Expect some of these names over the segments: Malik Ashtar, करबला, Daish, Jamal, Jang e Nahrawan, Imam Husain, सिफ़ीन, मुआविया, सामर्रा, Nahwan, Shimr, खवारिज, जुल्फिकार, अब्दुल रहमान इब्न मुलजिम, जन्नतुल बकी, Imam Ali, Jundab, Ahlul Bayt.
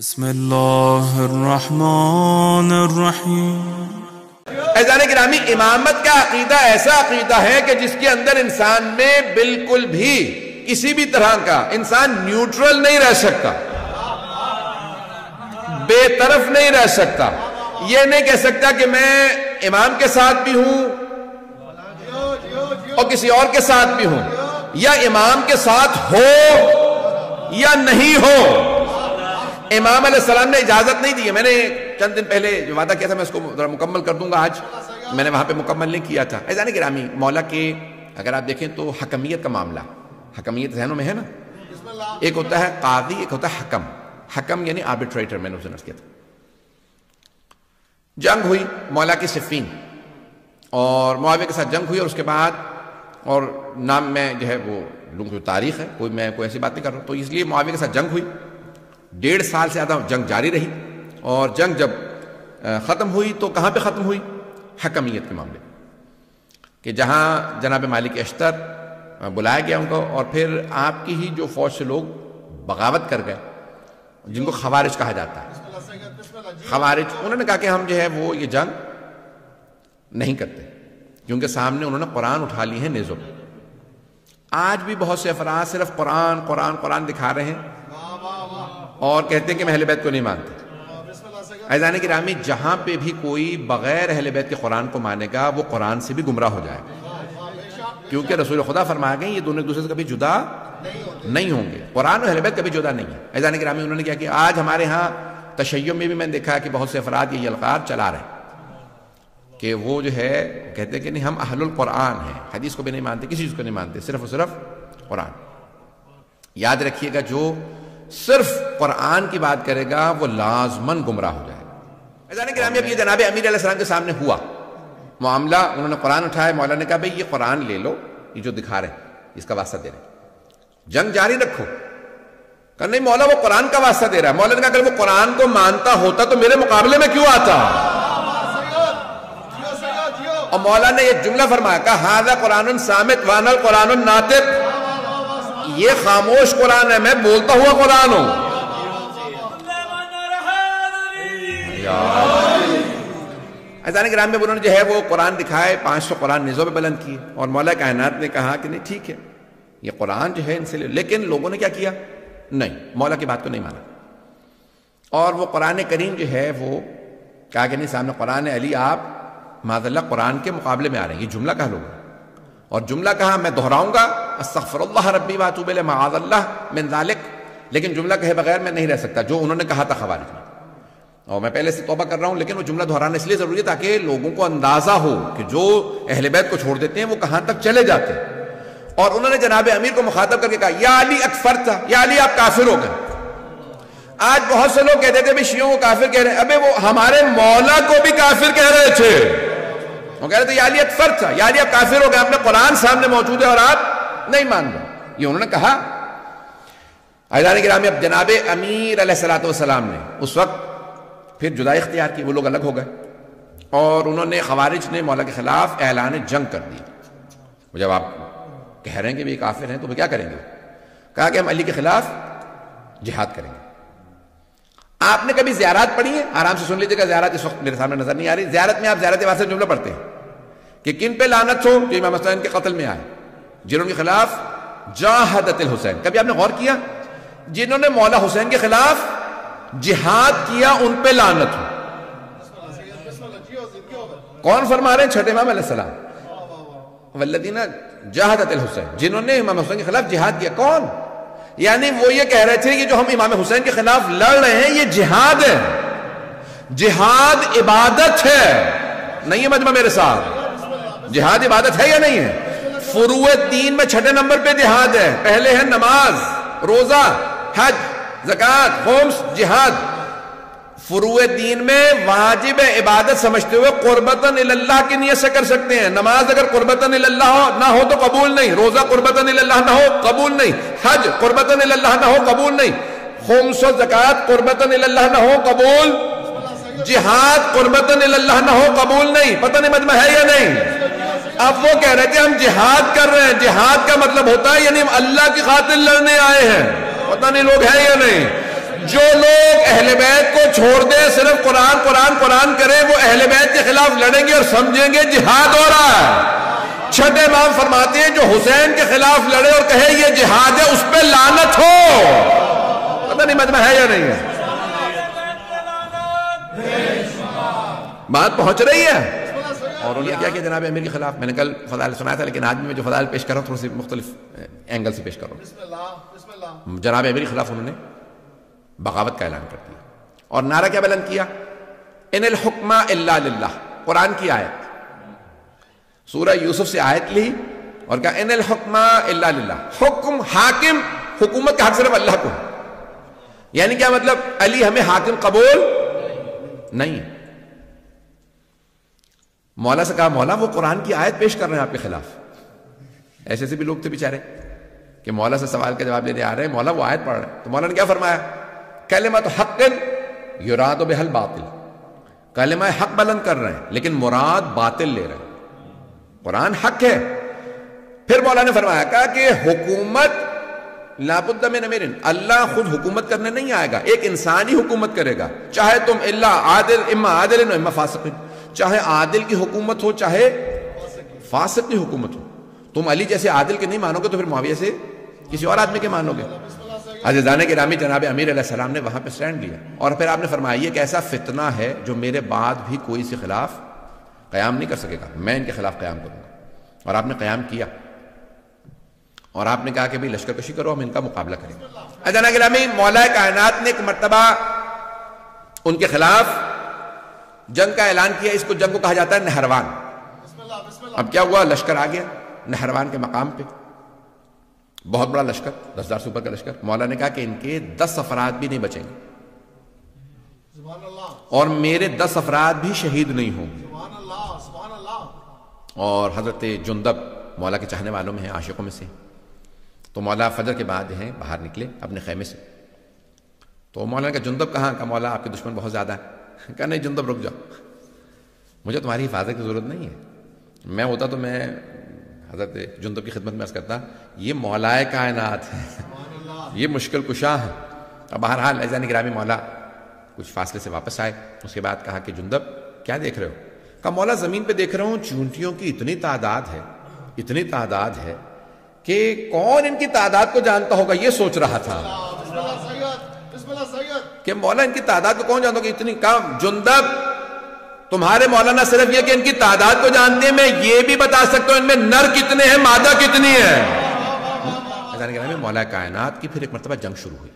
ऐज़ान गिरामी, इमामत का अकीदा ऐसा अकीदा है कि जिसके अंदर इंसान में बिल्कुल भी किसी भी तरह का इंसान न्यूट्रल नहीं रह सकता, बेतरफ नहीं रह सकता। यह नहीं कह सकता कि मैं इमाम के साथ भी हूं और किसी और के साथ भी हूं, या इमाम के साथ हो या नहीं हो। इमाम अलैहिस्सलाम ने इजाजत नहीं दी है। मैंने चंद दिन पहले जो वादा किया था मैं उसको जरा मुकम्मल कर दूंगा, आज मैंने वहां पे मुकम्मल नहीं किया था। ऐज़ान गिरामी, मौला के अगर आप देखें तो हकमियत का मामला, हकमियत जहनों में है ना, एक होता है काजी, एक होता है हकम। हकम यानी आर्बिट्रेटर। मैंने उसे नर्स किया था। जंग हुई मौला की सिफ़ीन और मुआविया के साथ जंग हुई, और उसके बाद, और नाम में जो है वो लोगों की तारीख है, कोई मैं कोई ऐसी बात नहीं कर रहा हूँ, तो इसलिए मुआविया के साथ जंग हुई। 1.5 साल से ज़्यादा जंग जारी रही, और जंग जब ख़त्म हुई तो कहाँ पे ख़त्म हुई? हकमियत के मामले कि जहाँ जनाब मालिक अश्तर बुलाया गया उनको, और फिर आपकी ही जो फौज से लोग बगावत कर गए जिनको खवारिज कहा जाता है, खवारिज, उन्होंने कहा कि हम जो है वो ये जंग नहीं करते, क्योंकि सामने उन्होंने कुरान उठा ली है नेज़ों पर। आज भी बहुत से अफराद सिर्फ कुरान कुरान कुरान दिखा रहे हैं और कहते हैं कि मैं अहले बैत को नहीं मानते। ऐज़ान गिरामी, जहाँ पे भी कोई बगैर अहले बैत के कुरान को मानेगा वो कुरान से भी गुमराह हो जाएगा, क्योंकि रसूल खुदा फरमा गए ये दोनों एक दूसरे से कभी जुदा नहीं होंगे, कुरान और अहले बैत कभी जुदा नहीं है। ऐज़ान गिरामी, उन्होंने क्या किया, आज हमारे यहाँ तशय्युम में भी मैंने देखा कि बहुत से अफराद ये यलगार चला रहे हैं कि वो जो है कहते हैं कि नहीं हम अहलुल कुरान हैं, हदीस को भी नहीं मानते, किसी चीज़ को नहीं मानते, सिर्फ और सिर्फ कुरान। याद रखिएगा, जो सिर्फ कुरान की बात करेगा वो लाजमन गुमराह हो जाएगा। ऐज़ान गिरामी, अब ये जनाब अमीर अलैहिस्सलाम के सामने हुआ मामला, उन्होंने कुरान उठाया, मौला ने कहा भाई ये कुरान ले लो, ये जो दिखा रहे हैं इसका वास्ता दे रहे, जंग जारी रखो। कहा नहीं मौला, वो कुरान का वास्ता दे रहा है। मौला ने कहा अगर वो कुरान को मानता होता तो मेरे मुकाबले में क्यों आता। और मौला ने एक जुमला फरमाया, कहा हाज़ा कुरानुन सामित वानल कुरानुन नातिक, ये खामोश कुरान है, मैं बोलता हुआ कुरान हूं। ऐज़ान गिरामी, में उन्होंने जो है वो कुरान दिखाए, 500 कुरान निज़ों पे बुलंद किए, और मौला कायनात ने कहा कि नहीं ठीक है ये कुरान जो है इनसे ले। लेकिन लोगों ने क्या किया, नहीं मौला की बात को नहीं माना, और वो कुरान करीम जो है वो कहा कि नहीं सामने कुरान है, अली आप माज़ल्ला कुरान के मुकाबले में आ रहे हैं। ये जुमला कहा लोगों, और जुमला कहा मैं दोहराऊंगा अस्तगफिरुल्लाह रब्बी व अतूबु इलैहि माअज़ल्लाह मिन ज़ालिक, लेकिन जुमला कहे बगैर मैं नहीं रह सकता, जो उन्होंने कहा था खवारिज ने, और मैं पहले से तौबा कर रहा हूँ। लेकिन वो जुमला दोहराना इसलिए ज़रूरी है ताकि लोगों को अंदाज़ा हो कि जो अहले बैत को छोड़ देते हैं वो कहाँ तक चले जाते हैं। और उन्होंने जनाब अमीर को मुखातब करके कहा या अली अकफरता, या अली आप काफिर हो गए। आज बहुत से लोग कहते थे भाई शियों को काफिर कह रहे हैं, अबे वो हमारे मौला को भी काफिर कह रहे थे, वो कह रहे थे या अली अकफर था, या अली आप काफिर हो गए, अपने कुरान सामने मौजूद है और आप नहीं मान रहे, ये उन्होंने कहा। ऐज़ान गिरामी, अब जनाब अमीर अलैहिस्सलाम ने उस वक्त फिर जुदाई इख्तियार की, वो लोग अलग हो गए, और उन्होंने खवारिज ने मौला के खिलाफ ऐलान जंग कर दिया। जब आप कह रहे हैं कि ये काफिर हैं तो वो क्या करेंगे, कहा कि हम अली के खिलाफ जिहाद करेंगे। आपने कभी ज़ियारत पढ़ी है, आराम से सुन लीजिएगा, ज़ियारत इस वक्त मेरे सामने नजर नहीं आ रही। ज़ियारत में आप ज़ियारत वास्ते जुमला पढ़ते हैं कि किन पे लानत हो जो इमाम हुसैन के कत्ल में आए, जिन्होंने खिलाफ जाहदतिल हुसैन, कभी आपने गौर किया जिन्होंने मौला हुसैन के खिलाफ जिहाद किया उन पे लानत हो। कौन फरमा रहे हैं? छठे इमाम अलैहिस्सलाम, वल्लदीना जाहदतिल हुसैन, जिन्होंने इमाम हुसैन के खिलाफ जिहाद किया। कौन? यानी वो ये कह रहे थे कि जो हम इमाम हुसैन के खिलाफ लड़ रहे हैं ये जिहाद है, जिहाद इबादत है। नहीं है मजमा मेरे साथ, जिहाद इबादत है या नहीं है? फुरूए दीन में छठे नंबर पे जिहाद है, पहले है नमाज, रोजा, हज, ज़कात, होम्स, जिहाद। फुरूए दीन में वाजिब इबादत समझते हुए कुर्बतन इल्लल्लाह की नियत से कर सकते हैं। नमाज अगर कुर्बतन इल्लल्लाह ना हो तो कबूल नहीं, रोजा कुर्बतन इल्लल्लाह ना हो कबूल नहीं, हज कुर्बतन इल्लल्लाह ना हो कबूल नहीं, खुम्स और ज़कात कुर्बतन इल्लल्लाह ना हो कबूल, जिहाद कुर्बतन इल्लल्लाह ना हो कबूल नहीं। पता नहीं मजमा है या नहीं? अब वो कह रहे थे हम जिहाद कर रहे हैं, जिहाद का मतलब होता है यानी हम अल्लाह की खातिर लड़ने आए हैं। पता नहीं लोग हैं या नहीं? जो लोग अहले छोड़ दे, सिर्फ कुरान कुरान कुरान करें, वो अहले बैत के खिलाफ लड़ेंगे और समझेंगे जिहाद हो रहा है। छठे इमाम फरमाते हैं जो हुसैन के खिलाफ लड़े और कहे ये जिहाद है उस पर लानत हो। पता नहीं मजमा है या नहीं है, बात पहुंच रही है। और उन्होंने क्या किया जनाब अमीर के खिलाफ, मैंने कल फजाइल सुनाया था लेकिन आदमी में जो फजाइल पेश कर रहा हूँ थोड़े से मुख्तलिफ एंगल से पेश कर रहा हूँ। जनाब अमीर के खिलाफ उन्होंने बगावत का ऐलान कर दिया और नारा क्या बुलंद किया, इनल हुक्मा इल्ला लिल्लाह, कुरान की आयत सूरह यूसुफ से आयत ली और कहा इनल हुक्मा इल्ला लिल्लाह, हुक्म हाकिम हुकूमत का हक सिर्फ अल्लाह को। यानी क्या मतलब, अली हमें हाकिम कबूल नहीं। मौला से कहा मौला वो कुरान की आयत पेश कर रहे हैं आपके खिलाफ। ऐसे ऐसे भी लोग थे बेचारे कि मौला से सवाल का जवाब लेने आ रहे हैं, मौला वो आयत पढ़ रहे हैं। तो मौला ने क्या फरमाया, कलमा तो हक़्क़न युराद बिहल बातिल, कलमा हक बुलंद कर रहे हैं लेकिन मुराद बातिल ले रहे हैं, कुरान हक है। फिर मौला ने फरमाया कहा कि हुकूमत लाबुद्द मिन अमीरिन, अल्लाह खुद हुकूमत करने नहीं आएगा, एक इंसानी हुकूमत करेगा। चाहे तुम इल्ला आदिल, इम्मा आदिल व इम्मा फासिक, चाहे आदिल की हुकूमत हो चाहे फासिक की हुकूमत हो। तुम अली जैसे आदिल के नहीं मानोगे तो फिर मुआविया से किसी और आदमी के मानोगे। अज़ीज़ान के रामी जनाब अमीर अलैहिस्सलाम ने वहां पे स्टैंड लिया और फिर आपने फरमाया ये कैसा फितना है जो मेरे बाद भी कोई इसके खिलाफ कयाम नहीं कर सकेगा, मैं इनके खिलाफ कयाम करूंगा। और आपने कयाम किया और आपने कहा कि भाई लश्कर कशी करो, हम इनका मुकाबला करेंगे। अज़ीज़ान के रामी मौला कायनात ने एक मरतबा उनके खिलाफ जंग का ऐलान किया, इसको जंग को कहा जाता है नहरवान। अब क्या हुआ, लश्कर आ गया नहरवान के मकाम पे, बहुत बड़ा लश्कर 10,000 से ऊपर का लश्कर। मौला ने कहा कि इनके 10 अफराद भी नहीं बचेंगे और मेरे 10 अफराद भी शहीद नहीं होंगे। और हजरत जुंदब मौला के चाहने वालों में हैं, आशिकों में से। तो मौला फजर के बाद हैं बाहर निकले अपने खेमे से, तो मौला ने कहा जुंदब कहाँ का, मौला आपके दुश्मन बहुत ज्यादा है। कहा नहीं जुंदब रुक जाओ, मुझे तुम्हारी हिफाजत की ज़रूरत नहीं है, मैं होता तो मैं हजरत जुंदब की खिदमत में अर्ज़ करता ये मौलाए कायनात है, ये मुश्किल कुशा है। अब बहरहाल ऐसा निगरामी मौला कुछ फासले से वापस आए, उसके बाद कहा कि जुंदब क्या देख रहे हो? कहा मौला ज़मीन पे देख रहा हूँ चूंटियों की इतनी तादाद है कि कौन इनकी तादाद को जानता होगा, ये सोच रहा था कि मौला इनकी तादाद को कौन जानता, इतनी कम। जुंदब तुम्हारे मौला ना सिर्फ ये कि इनकी तादाद को जानते हैं, मैं ये भी बता सकता हूं इनमें नर कितने हैं मादा कितनी है। मौला कायनात की फिर एक मरतबा जंग शुरू हुई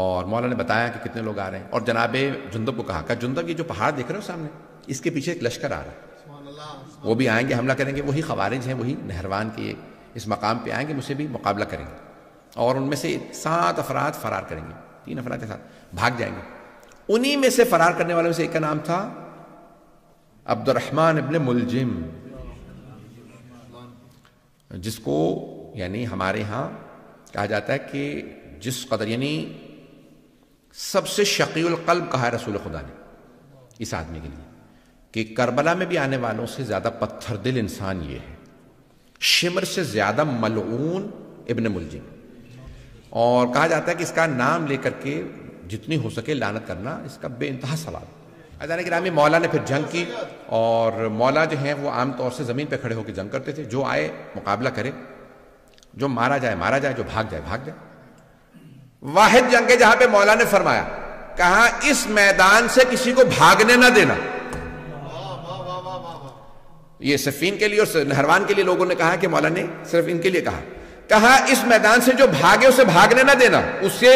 और मौला ने बताया कि कितने लोग आ रहे हैं और जनाबे जुंदब को कहा जुंदब ये जो पहाड़ देख रहे हो सामने, इसके पीछे एक लश्कर आ रहा है, वो भी आएंगे हमला करेंगे, वही खवारिज हैं, वही नहरवान के इस मकाम पे आएंगे, मुझसे भी मुकाबला करेंगे और उनमें से 7 अफराद फरार करेंगे, 3 अफराद के साथ भाग जाएंगे। उन्हीं में से फरार करने वालों में से एक का नाम था अब्दुल रहमान इब्न मुलजिम, जिसको यानी हमारे यहाँ कहा जाता है कि जिस कदर यानी सबसे शकीउल कल्ब कहा है रसूल खुदा ने इस आदमी के लिए कि करबला में भी आने वालों से ज़्यादा पत्थर दिल इंसान ये है, शिमर से ज़्यादा मलऊन इब्न मुलजिम। और कहा जाता है कि इसका नाम लेकर के जितनी हो सके लानत करना इसका बेइंतहा सवाब। अज़ीज़ान किराम मौला ने फिर जंग की और मौला जो हैं वो आमतौर से ज़मीन पे खड़े होकर जंग करते थे, जो आए मुकाबला करे, जो मारा जाए मारा जाए, जो भाग जाए भाग जाए। वाहिद जंग है जहाँ पे मौला ने फरमाया कहा इस मैदान से किसी को भागने ना देना। ये सिफ़ीन के लिए और नहरवान के लिए लोगों ने कहा कि मौला ने सिर्फ इनके लिए कहा, कहा इस मैदान से जो भागे उसे भागने ना देना, उससे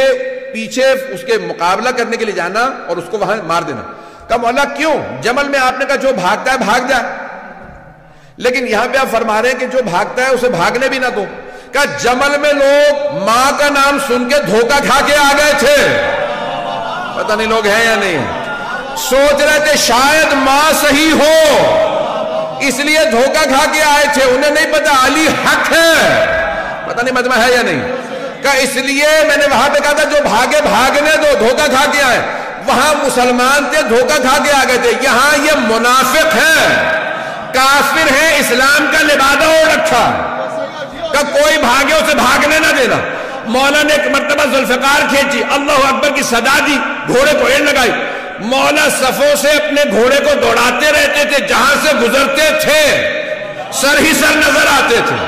पीछे उसके मुकाबला करने के लिए जाना और उसको वहां मार देना। कहा मौला क्यों, जमल में आपने कहा जो भागता है भाग जाए, लेकिन यहां पे आप फरमा रहे हैं कि जो भागता है उसे भागने भी ना दो। कहा जमल में लोग मां का नाम सुन के धोखा खा के आ गए थे, पता नहीं लोग हैं या नहीं, सोच रहे थे शायद मां सही हो इसलिए धोखा खा के आए थे, उन्हें नहीं पता अली हक है। पता नहीं मजमा है या नहीं, का इसलिए मैंने वहां पे कहा था जो भागे भागने दो, धोखा खा के आए। वहां मुसलमान थे धोखा खा के आ गए थे, यहां ये मुनाफिक है काफिर है, इस्लाम का लिबादा और रखा। का कोई भागे उसे भागने ना देना। मौला ने एक मरतबा जुल्फिकार खींची, अल्लाह अकबर की सदा दी, घोड़े को एड़ लगाई। मौला सफों से अपने घोड़े को दौड़ाते रहते थे, जहां से गुजरते थे सर ही सर नजर आते थे।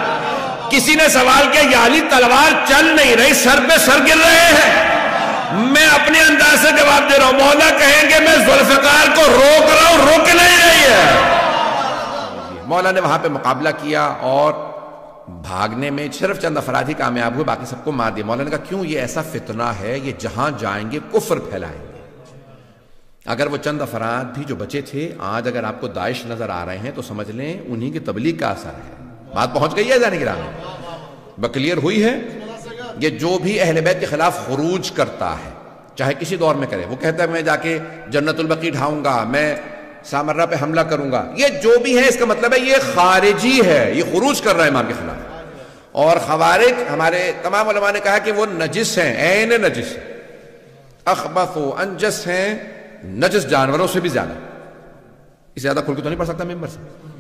किसी ने सवाल किया, या अली तलवार चल नहीं रही, सर पे सर गिर रहे हैं। मैं अपने अंदाज से जवाब दे रहा हूं, मौला कहेंगे मैं जुल्फिकार को रोक रहा हूं, रोक नहीं रही है। मौला ने वहां पे मुकाबला किया और भागने में सिर्फ चंद अफराधी कामयाब हुए, बाकी सबको मार दिया। मौलाना ने कहा क्यों, ये ऐसा फितना है, ये जहां जाएंगे कुफर फैलाएंगे। अगर वो चंद अफराद भी जो बचे थे आज अगर आपको दाइश नजर आ रहे हैं तो समझ लें उन्हीं की तबलीग का असर है। बात पहुंच गई है जाने गिराम बक्लियर हुई है। ये जो भी अहले बैत के खिलाफ खरूज करता है चाहे किसी दौर में करे, वो कहता है मैं जाके जन्नतुल बकी ढाऊंगा, मैं सामर्रा पे हमला करूंगा, ये जो भी है इसका मतलब है ये खारिजी है, ये खुरूज कर रहा है इमाम के खिलाफ। और खवारिज हमारे तमाम उलमा ने कहा कि वो नजिस हैं, ऐन नजिस है, अखबफ अनजस हैं, नजिस जानवरों से भी ज्यादा। इससे ज्यादा खुल के तो नहीं पढ़ सकता मेंबर से।